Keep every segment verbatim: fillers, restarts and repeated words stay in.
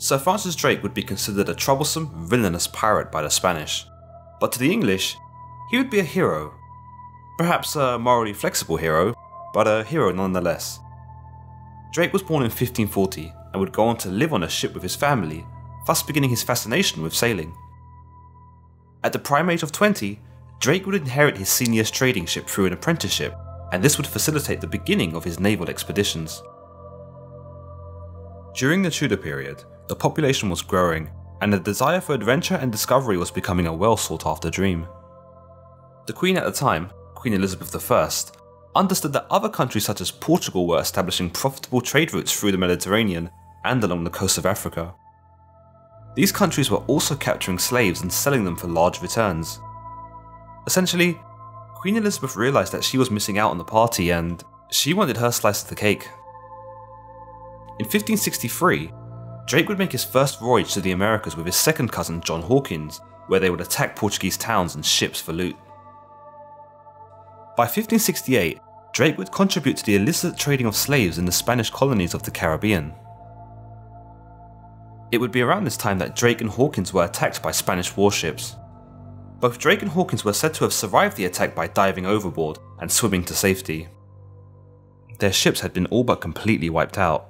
Sir Francis Drake would be considered a troublesome, villainous pirate by the Spanish, but to the English, he would be a hero. Perhaps a morally flexible hero, but a hero nonetheless. Drake was born in fifteen forty and would go on to live on a ship with his family, thus beginning his fascination with sailing. At the prime age of twenty, Drake would inherit his senior's trading ship through an apprenticeship, and this would facilitate the beginning of his naval expeditions. During the Tudor period, the population was growing, and the desire for adventure and discovery was becoming a well sought after dream. The Queen at the time, Queen Elizabeth the First, understood that other countries such as Portugal were establishing profitable trade routes through the Mediterranean and along the coast of Africa. These countries were also capturing slaves and selling them for large returns. Essentially, Queen Elizabeth realised that she was missing out on the party and she wanted her slice of the cake. In fifteen sixty-three, Drake would make his first voyage to the Americas with his second cousin John Hawkins, where they would attack Portuguese towns and ships for loot. By fifteen sixty-eight, Drake would contribute to the illicit trading of slaves in the Spanish colonies of the Caribbean. It would be around this time that Drake and Hawkins were attacked by Spanish warships. Both Drake and Hawkins were said to have survived the attack by diving overboard and swimming to safety. Their ships had been all but completely wiped out.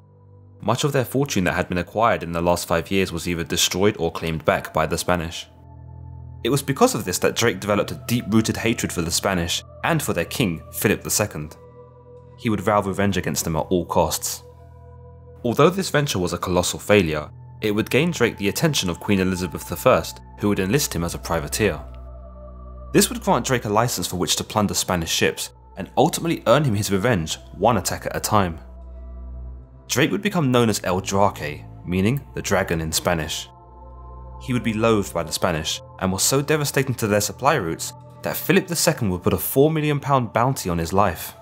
Much of their fortune that had been acquired in the last five years was either destroyed or claimed back by the Spanish. It was because of this that Drake developed a deep-rooted hatred for the Spanish and for their king, Philip the Second. He would vow revenge against them at all costs. Although this venture was a colossal failure, it would gain Drake the attention of Queen Elizabeth the First, who would enlist him as a privateer. This would grant Drake a license for which to plunder Spanish ships and ultimately earn him his revenge, one attack at a time. Drake would become known as El Draque, meaning the dragon in Spanish. He would be loathed by the Spanish and was so devastating to their supply routes that Philip the Second would put a four million pound bounty on his life.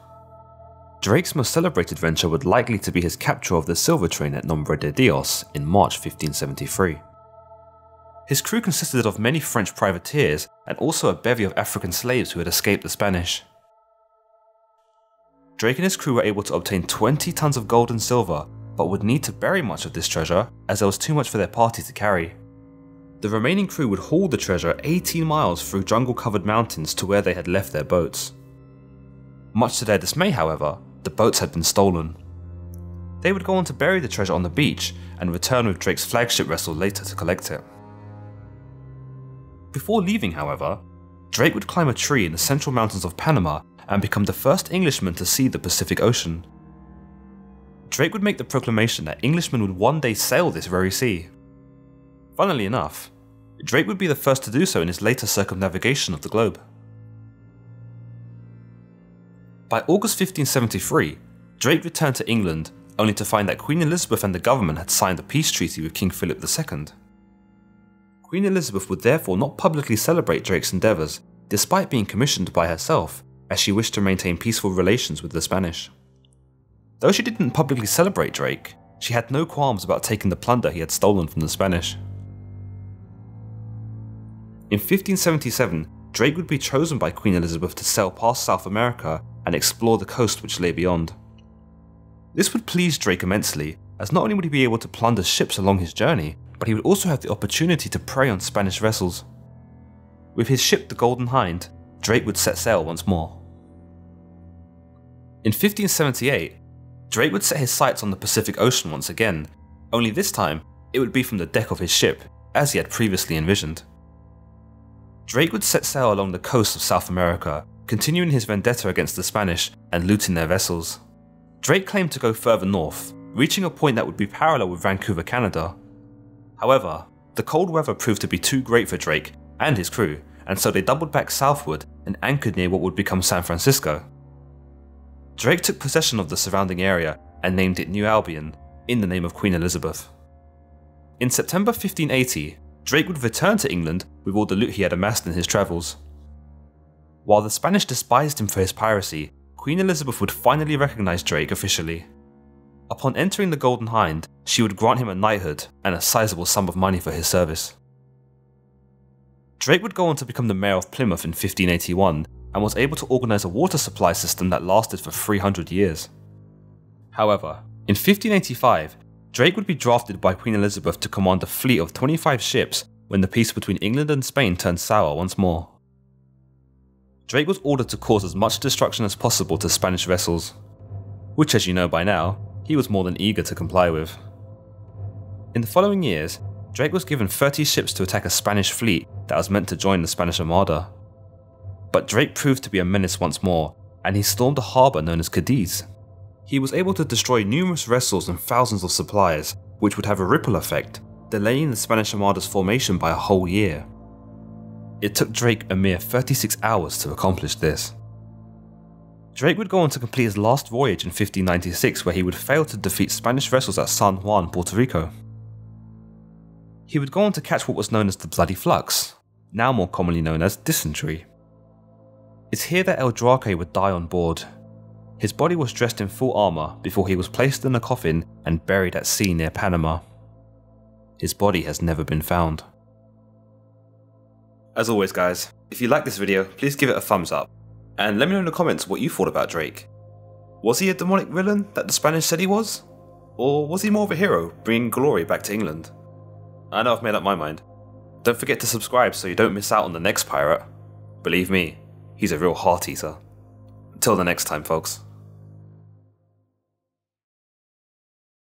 Drake's most celebrated venture would likely to be his capture of the silver train at Nombre de Dios in March fifteen seventy-three. His crew consisted of many French privateers and also a bevy of African slaves who had escaped the Spanish. Drake and his crew were able to obtain twenty tons of gold and silver, but would need to bury much of this treasure as there was too much for their party to carry. The remaining crew would haul the treasure eighteen miles through jungle-covered mountains to where they had left their boats. Much to their dismay, however, the boats had been stolen. They would go on to bury the treasure on the beach and return with Drake's flagship vessel later to collect it. Before leaving, however, Drake would climb a tree in the central mountains of Panama and become the first Englishman to see the Pacific Ocean. Drake would make the proclamation that Englishmen would one day sail this very sea. Funnily enough, Drake would be the first to do so in his later circumnavigation of the globe. By August fifteen seventy-three, Drake returned to England, only to find that Queen Elizabeth and the government had signed a peace treaty with King Philip the Second. Queen Elizabeth would therefore not publicly celebrate Drake's endeavours, despite being commissioned by herself, as she wished to maintain peaceful relations with the Spanish. Though she didn't publicly celebrate Drake, she had no qualms about taking the plunder he had stolen from the Spanish. In fifteen seventy-seven, Drake would be chosen by Queen Elizabeth to sail past South America and explore the coast which lay beyond. This would please Drake immensely, as not only would he be able to plunder ships along his journey, but he would also have the opportunity to prey on Spanish vessels. With his ship the Golden Hind, Drake would set sail once more. In fifteen seventy-eight, Drake would set his sights on the Pacific Ocean once again, only this time it would be from the deck of his ship, as he had previously envisioned. Drake would set sail along the coast of South America, continuing his vendetta against the Spanish and looting their vessels. Drake claimed to go further north, reaching a point that would be parallel with Vancouver, Canada. However, the cold weather proved to be too great for Drake and his crew, and so they doubled back southward and anchored near what would become San Francisco. Drake took possession of the surrounding area and named it New Albion, in the name of Queen Elizabeth. In September fifteen eighty, Drake would return to England with all the loot he had amassed in his travels. While the Spanish despised him for his piracy, Queen Elizabeth would finally recognise Drake officially. Upon entering the Golden Hind, she would grant him a knighthood and a sizable sum of money for his service. Drake would go on to become the mayor of Plymouth in fifteen eighty-one and was able to organise a water supply system that lasted for three hundred years. However, in fifteen eighty-five, Drake would be drafted by Queen Elizabeth to command a fleet of twenty-five ships when the peace between England and Spain turned sour once more. Drake was ordered to cause as much destruction as possible to Spanish vessels, which, as you know by now, he was more than eager to comply with. In the following years, Drake was given thirty ships to attack a Spanish fleet that was meant to join the Spanish Armada. But Drake proved to be a menace once more, and he stormed a harbour known as Cadiz. He was able to destroy numerous vessels and thousands of supplies, which would have a ripple effect, delaying the Spanish Armada's formation by a whole year. It took Drake a mere thirty-six hours to accomplish this. Drake would go on to complete his last voyage in fifteen ninety-six, where he would fail to defeat Spanish vessels at San Juan, Puerto Rico. He would go on to catch what was known as the Bloody Flux, now more commonly known as dysentery. It's here that El Draque would die on board. His body was dressed in full armour before he was placed in a coffin and buried at sea near Panama. His body has never been found. As always guys, if you like this video, please give it a thumbs up, and let me know in the comments what you thought about Drake. Was he a demonic villain that the Spanish said he was? Or was he more of a hero, bringing glory back to England? I know I've made up my mind. Don't forget to subscribe so you don't miss out on the next pirate. Believe me, he's a real heart eater. Till the next time folks.